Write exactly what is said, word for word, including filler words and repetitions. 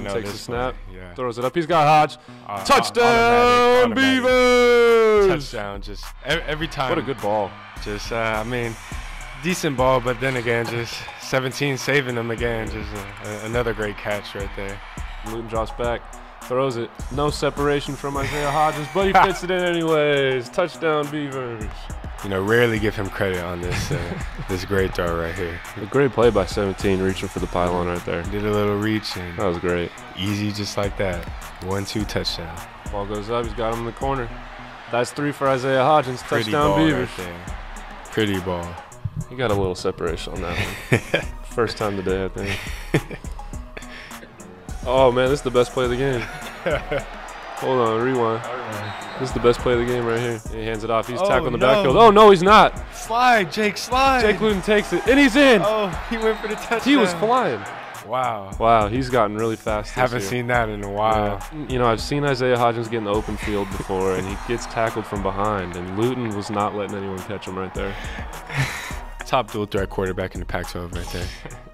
Luton takes a snap, yeah. throws it up. He's got Hodge. Uh, Touchdown, automatic, automatic. Beavers! Touchdown, just every time. What a good ball. Just, uh, I mean, decent ball, but then again, just seventeen saving them again. Just a, a, another great catch right there. Luton drops back, throws it. No separation from Isaiah Hodgins, but he fits it in anyways. Touchdown, Beavers. You know, rarely give him credit on this uh, this great throw right here. A great play by seventeen, reaching for the pylon right there. Did a little reach. And that was great. Easy just like that. one two touchdown. Ball goes up. He's got him in the corner. That's three for Isaiah Hodgins. Pretty touchdown, Beavers. Right Pretty ball. He got a little separation on that one. First time today, I think. Oh, man, this is the best play of the game. Hold on, rewind. This is the best play of the game right here. He hands it off. He's oh, tackling the no. backfield. Oh, no, he's not. Slide, Jake, slide. Jake Luton takes it, and he's in. Oh, he went for the touchdown. He was flying. Wow. Wow, he's gotten really fast this Haven't year. seen that in a while. Yeah. You know, I've seen Isaiah Hodgins get in the open field before, and he gets tackled from behind, and Luton was not letting anyone catch him right there. Top dual threat quarterback in the Pac twelve right there.